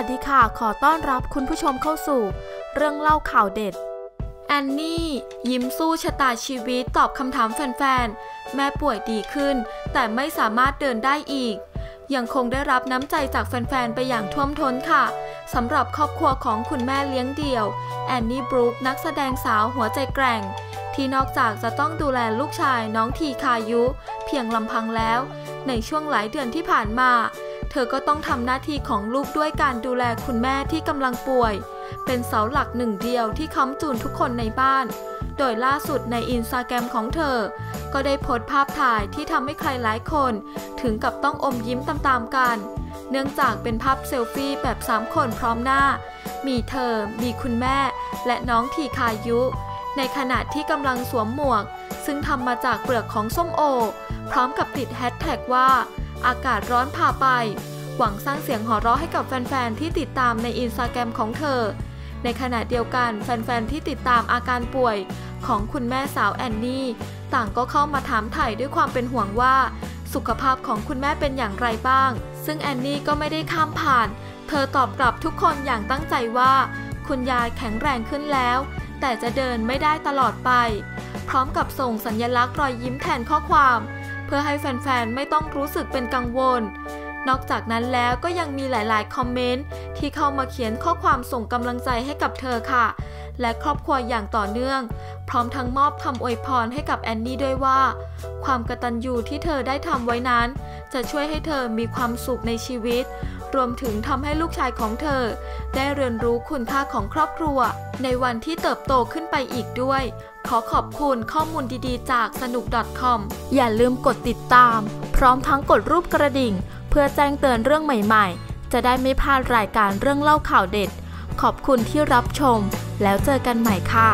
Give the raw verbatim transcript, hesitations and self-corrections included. วัสดีค่ะขอต้อนรับคุณผู้ชมเข้าสู่เรื่องเล่าข่าวเด็ดแอนนี่ยิ้มสู้ชะตาชีวิตตอบคำถามแฟนๆแม่ป่วยดีขึ้นแต่ไม่สามารถเดินได้อีกยังคงได้รับน้ำใจจากแฟนๆไปอย่างท่วมท้นค่ะสำหรับครอบครัวของคุณแม่เลี้ยงเดี่ยวแอนนี่บรูคนักแสดงสาวหัวใจแกร่งที่นอกจากจะต้องดูแลลูกชายน้องทีคายุเพียงลำพังแล้วในช่วงหลายเดือนที่ผ่านมาเธอก็ต้องทำหน้าที่ของลูกด้วยการดูแลคุณแม่ที่กำลังป่วยเป็นเสาหลักหนึ่งเดียวที่ค้ำจุนทุกคนในบ้านโดยล่าสุดในอินสตาแกรมของเธอก็ได้โพสต์ภาพถ่ายที่ทำให้ใครหลายคนถึงกับต้องอมยิ้มตามๆกันเนื่องจากเป็นภาพเซลฟี่แบบสามคนพร้อมหน้ามีเธอมีคุณแม่และน้องทีคายุในขณะที่กำลังสวมหมวกซึ่งทำมาจากเปลือกของส้มโอพร้อมกับติดแฮชแท็กว่าอากาศร้อนพาไปหวังสร้างเสียงหัวเราะให้กับแฟนๆที่ติดตามในอินสตาแกรมของเธอในขณะเดียวกันแฟนๆที่ติดตามอาการป่วยของคุณแม่สาวแอนนี่ต่างก็เข้ามาถามไถ่ด้วยความเป็นห่วงว่าสุขภาพของคุณแม่เป็นอย่างไรบ้างซึ่งแอนนี่ก็ไม่ได้ข้ามผ่านเธอตอบกลับทุกคนอย่างตั้งใจว่าคุณยายแข็งแรงขึ้นแล้วแต่จะเดินไม่ได้ตลอดไปพร้อมกับส่งสัญลักษณ์รอยยิ้มแทนข้อความเพื่อให้แฟนๆไม่ต้องรู้สึกเป็นกังวลนอกจากนั้นแล้วก็ยังมีหลายๆคอมเมนต์ที่เข้ามาเขียนข้อความส่งกำลังใจให้กับเธอค่ะและครอบครัวอย่างต่อเนื่องพร้อมทั้งมอบคำอวยพรให้กับแอนนี่ด้วยว่าความกตัญญูที่เธอได้ทำไว้นั้นจะช่วยให้เธอมีความสุขในชีวิตรวมถึงทำให้ลูกชายของเธอได้เรียนรู้คุณค่าของครอบครัวในวันที่เติบโตขึ้นไปอีกด้วยขอขอบคุณข้อมูลดีๆจากสนุก .com อย่าลืมกดติดตามพร้อมทั้งกดรูปกระดิ่งเพื่อแจ้งเตือนเรื่องใหม่ๆจะได้ไม่พลาดรายการเรื่องเล่าข่าวเด็ดขอบคุณที่รับชมแล้วเจอกันใหม่ค่ะ